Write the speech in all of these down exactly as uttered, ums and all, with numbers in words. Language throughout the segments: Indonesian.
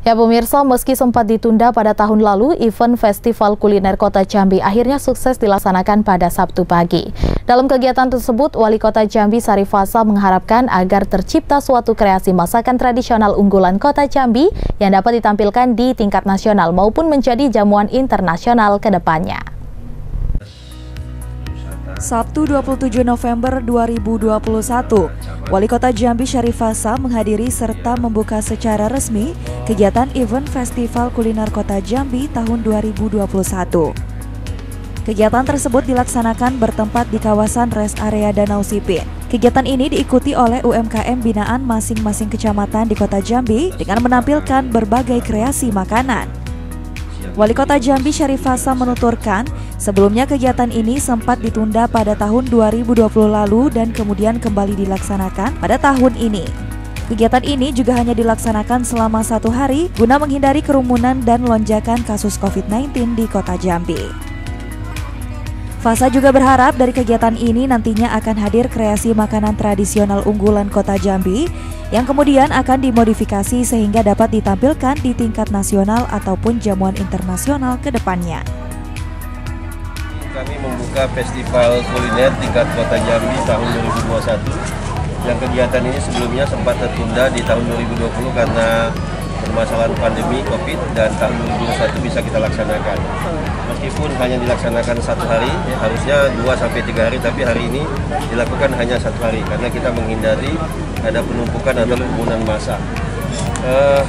Ya pemirsa, meski sempat ditunda pada tahun lalu, event Festival Kuliner Kota Jambi akhirnya sukses dilaksanakan pada Sabtu pagi. Dalam kegiatan tersebut, Wali Kota Jambi Syarif Hasan mengharapkan agar tercipta suatu kreasi masakan tradisional unggulan Kota Jambi yang dapat ditampilkan di tingkat nasional maupun menjadi jamuan internasional ke depannya. Sabtu dua puluh tujuh November dua ribu dua puluh satu, Wali Kota Jambi Syarif Hasan menghadiri serta membuka secara resmi kegiatan event Festival Kuliner Kota Jambi tahun dua ribu dua puluh satu. Kegiatan tersebut dilaksanakan bertempat di kawasan rest area Danau Sipin. Kegiatan ini diikuti oleh U M K M binaan masing-masing kecamatan di Kota Jambi dengan menampilkan berbagai kreasi makanan. Wali Kota Jambi Syarif Hasan menuturkan, sebelumnya kegiatan ini sempat ditunda pada tahun dua ribu dua puluh lalu dan kemudian kembali dilaksanakan pada tahun ini. Kegiatan ini juga hanya dilaksanakan selama satu hari guna menghindari kerumunan dan lonjakan kasus COVID sembilan belas di Kota Jambi. Hasan juga berharap dari kegiatan ini nantinya akan hadir kreasi makanan tradisional unggulan Kota Jambi yang kemudian akan dimodifikasi sehingga dapat ditampilkan di tingkat nasional ataupun jamuan internasional ke depannya. Kami membuka festival kuliner tingkat Kota Jambi tahun dua ribu dua puluh satu. Yang kegiatan ini sebelumnya sempat tertunda di tahun dua ribu dua puluh karena permasalahan pandemi COVID, dan tahun dua ribu dua puluh satu bisa kita laksanakan. Meskipun hanya dilaksanakan satu hari, ya, harusnya dua sampai tiga hari, tapi hari ini dilakukan hanya satu hari karena kita menghindari ada penumpukan atau kerumunan massa. Eh,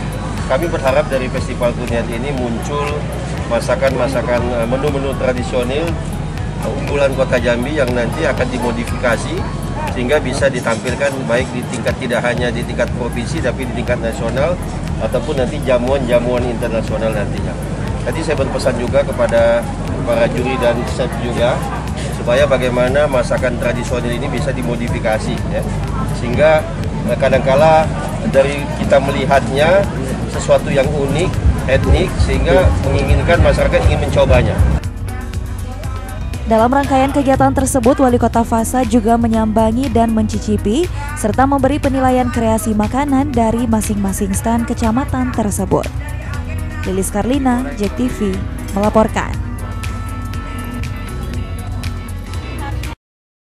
kami berharap dari festival kuliner ini muncul masakan-masakan, menu-menu tradisional unggulan Kota Jambi yang nanti akan dimodifikasi sehingga bisa ditampilkan baik di tingkat, tidak hanya di tingkat provinsi tapi di tingkat nasional ataupun nanti jamuan-jamuan internasional nantinya. Tadi saya berpesan juga kepada para juri dan chef juga supaya bagaimana masakan tradisional ini bisa dimodifikasi, ya, sehingga kadangkala dari kita melihatnya sesuatu yang unik, etnik, sehingga menginginkan masyarakat ingin mencobanya. Dalam rangkaian kegiatan tersebut, Wali Kota Hasan juga menyambangi dan mencicipi serta memberi penilaian kreasi makanan dari masing-masing stand kecamatan tersebut. Lilis Karlina, JEK T V, melaporkan.